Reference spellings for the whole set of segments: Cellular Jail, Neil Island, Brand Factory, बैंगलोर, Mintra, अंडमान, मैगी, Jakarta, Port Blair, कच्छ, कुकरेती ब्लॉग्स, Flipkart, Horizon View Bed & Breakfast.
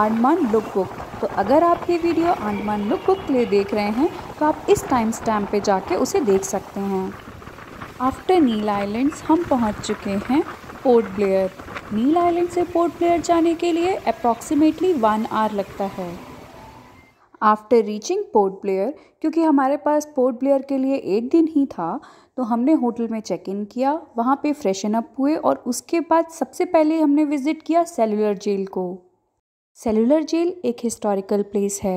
अंडमान look book. तो अगर आप ये वीडियो अंडमान लुक बुक के लिए देख रहे हैं तो आप इस टाइम स्टैम्प पे जाके उसे देख सकते हैं। आफ्टर नील आइलैंड्स हम पहुंच चुके हैं पोर्ट ब्लेयर। नील आइलैंड से पोर्ट ब्लेयर जाने के लिए अप्रॉक्सीमेटली 1 आवर लगता है। आफ्टर रीचिंग पोर्ट ब्लेयर, क्योंकि हमारे पास पोर्ट ब्लेयर के लिए एक दिन ही था, तो हमने होटल में चेक इन किया, वहाँ पर फ्रेशन अप हुए और उसके बाद सबसे पहले हमने विज़िट किया सेलुलर जेल को। सेलुलर जेल एक हिस्टोरिकल प्लेस है।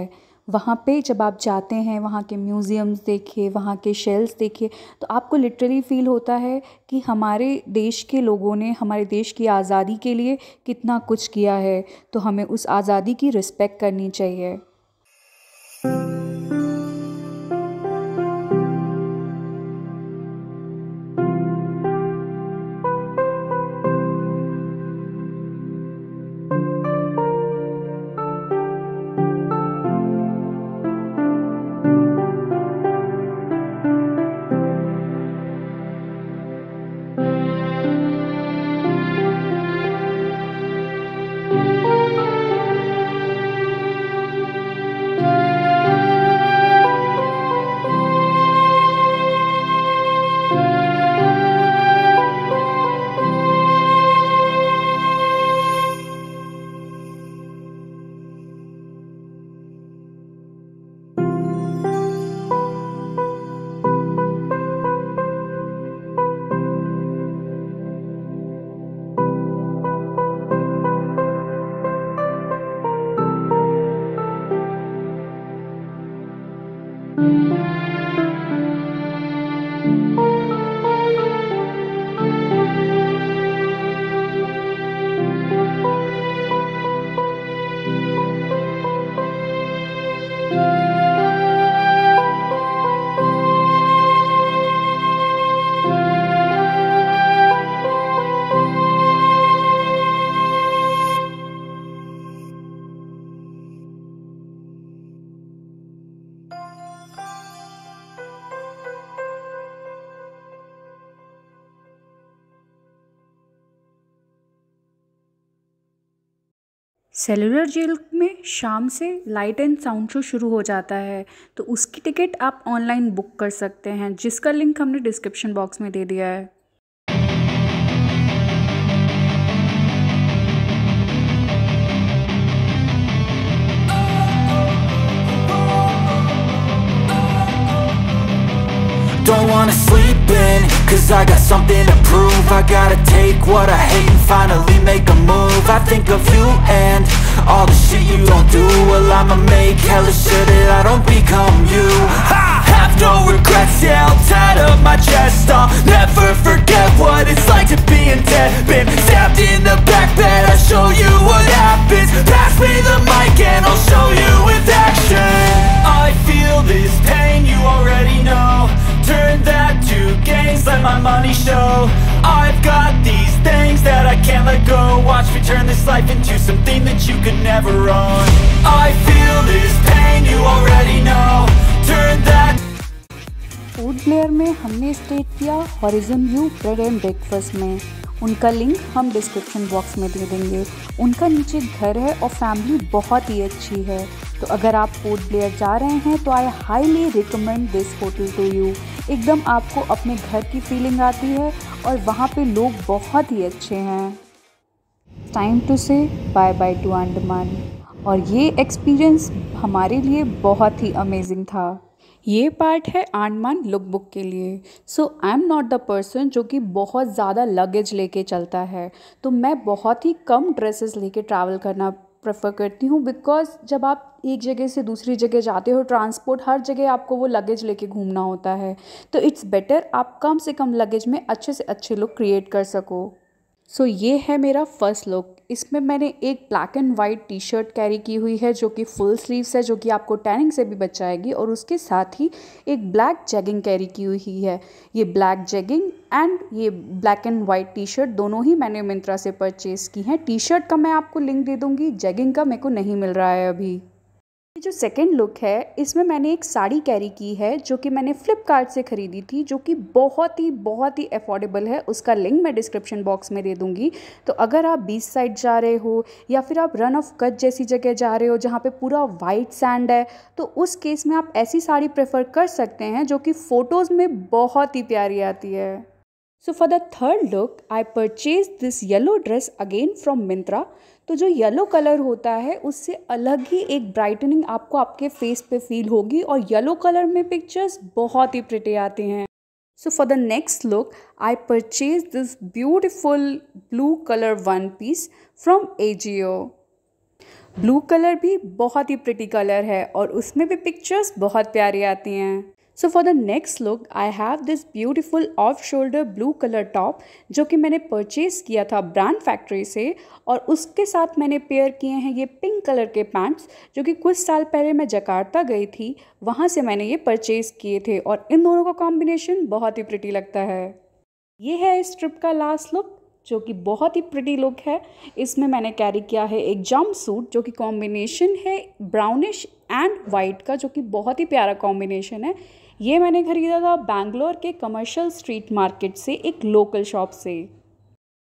वहाँ पे जब आप जाते हैं, वहाँ के म्यूज़ियम्स देखिए, वहाँ के शेल्स देखिए, तो आपको लिटरली फ़ील होता है कि हमारे देश के लोगों ने हमारे देश की आज़ादी के लिए कितना कुछ किया है, तो हमें उस आज़ादी की रिस्पेक्ट करनी चाहिए। सेलुलर जेल में शाम से लाइट एंड साउंड शो शुरू हो जाता है, तो उसकी टिकट आप ऑनलाइन बुक कर सकते हैं, जिसका लिंक हमने डिस्क्रिप्शन बॉक्स में दे दिया है। Don't wanna sleep in, cause I got something to prove. I gotta take what I hate and finally make a move. I think of you and all the shit you don't do. Well, I'ma make hella sure that I don't become you. I have no regrets, yeah, I'll tie up my chest. I'll never forget what it's like to be in debt. Been stabbed in the back bed, I'll show you what happens. Pass me the mic and I'll show you with action. I feel this pain, you already know. Turn that to gains, let my money show. I've got these things that I can't let go. Watch me turn this life into something that you could never own. I feel this pain, you already know. Turn that. Port Blair में हमने stay किया horizon view bread and breakfast में। उनका link हम description box में दे देंगे। उनका नीचे घर है और फैमिली बहुत ही अच्छी है, तो अगर आप पोर्ट ब्लेयर जा रहे हैं तो I highly recommend this hotel to you. एकदम आपको अपने घर की फीलिंग आती है और वहाँ पे लोग बहुत ही अच्छे हैं। Time to say bye bye to अंडमान। और ये एक्सपीरियंस हमारे लिए बहुत ही अमेजिंग था। ये पार्ट है अंडमान लुक बुक के लिए। So I am not the person जो कि बहुत ज़्यादा लगेज लेके चलता है, तो मैं बहुत ही कम ड्रेसेस लेके ट्रैवल करना प्रेफर करती हूँ, बिकॉज़ जब आप एक जगह से दूसरी जगह जाते हो ट्रांसपोर्ट, हर जगह आपको वो लगेज लेके घूमना होता है, तो इट्स बेटर आप कम से कम लगेज में अच्छे से अच्छे लुक क्रिएट कर सको। सो ये है मेरा फर्स्ट लुक। इसमें मैंने एक black and white T shirt carry की हुई है जो कि फुल स्लीव्स है, जो कि आपको टैनिंग से भी बचाएगी, और उसके साथ ही एक ब्लैक जैगिंग कैरी की हुई है। ये ब्लैक जैगिंग एंड ये black and white T shirt दोनों ही मैंने मिंत्रा से परचेज़ की हैं। टी शर्ट का मैं आपको लिंक दे दूँगी, जैगिंग का मेरे को नहीं मिल रहा है अभी। ये जो सेकेंड लुक है, इसमें मैंने एक साड़ी कैरी की है जो कि मैंने फ्लिपकार्ट से ख़रीदी थी, जो कि बहुत ही अफोर्डेबल है। उसका लिंक मैं डिस्क्रिप्शन बॉक्स में दे दूँगी। तो अगर आप बीच साइड जा रहे हो या फिर आप रन ऑफ कच्छ जैसी जगह जा रहे हो जहाँ पे पूरा वाइट सैंड है, तो उस केस में आप ऐसी साड़ी प्रेफर कर सकते हैं जो कि फ़ोटोज़ में बहुत ही प्यारी आती है। So for the third look, I purchased this yellow dress again from Mintra। तो जो येलो कलर होता है उससे अलग ही एक ब्राइटनिंग आपको आपके फेस पे फील होगी, और येलो कलर में पिक्चर्स बहुत ही प्रिटी आते हैं। So for the next look, I purchased this beautiful blue color one piece from AGO। Blue colour भी बहुत ही प्रिटी कलर है और उसमें भी पिक्चर्स बहुत प्यारी आती हैं। So for the next look I have this beautiful off shoulder blue colour top जो कि मैंने परचेज़ किया था ब्रांड फैक्ट्री से, और उसके साथ मैंने पेयर किए हैं ये पिंक कलर के पैंट्स जो कि कुछ साल पहले मैं जकार्ता गई थी, वहाँ से मैंने ये परचेज़ किए थे, और इन दोनों का कॉम्बिनेशन बहुत ही प्रिटी लगता है। ये है इस ट्रिप का लास्ट लुक जो कि बहुत ही प्रिटी लुक है। इसमें मैंने कैरी किया है एक जंप सूट जो कि कॉम्बिनेशन है ब्राउनिश एंड वाइट का, जो कि बहुत ही प्यारा कॉम्बिनेशन है। ये मैंने ख़रीदा था बैंगलोर के कमर्शियल स्ट्रीट मार्केट से, एक लोकल शॉप से।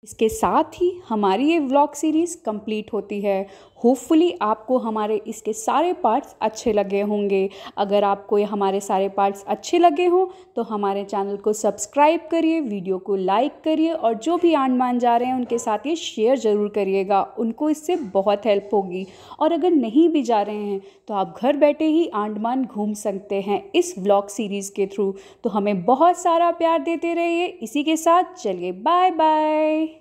इसके साथ ही हमारी ये व्लॉग सीरीज़ कंप्लीट होती है। होपफुली आपको हमारे इसके सारे पार्ट्स अच्छे लगे होंगे। अगर आपको ये हमारे सारे पार्ट्स अच्छे लगे हों तो हमारे चैनल को सब्सक्राइब करिए, वीडियो को लाइक करिए, और जो भी अंडमान जा रहे हैं उनके साथ ये शेयर ज़रूर करिएगा, उनको इससे बहुत हेल्प होगी। और अगर नहीं भी जा रहे हैं तो आप घर बैठे ही अंडमान घूम सकते हैं इस व्लॉग सीरीज़ के थ्रू। तो हमें बहुत सारा प्यार देते रहिए। इसी के साथ चलिए बाय बाय।